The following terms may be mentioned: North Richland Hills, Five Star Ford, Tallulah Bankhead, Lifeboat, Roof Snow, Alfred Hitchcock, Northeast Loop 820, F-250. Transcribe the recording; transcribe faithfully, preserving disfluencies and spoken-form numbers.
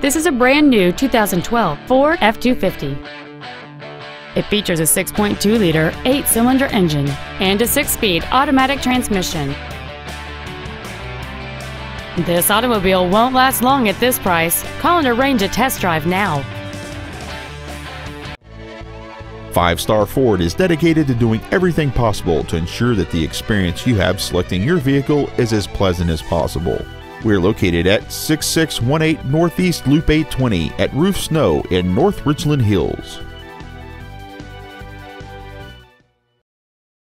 This is a brand new two thousand twelve Ford F two fifty. It features a six point two liter eight cylinder engine and a six speed automatic transmission. This automobile won't last long at this price. Call and arrange a test drive now. Five Star Ford is dedicated to doing everything possible to ensure that the experience you have selecting your vehicle is as pleasant as possible. We're located at six six one eight Northeast Loop eight twenty at Roof Snow in North Richland Hills.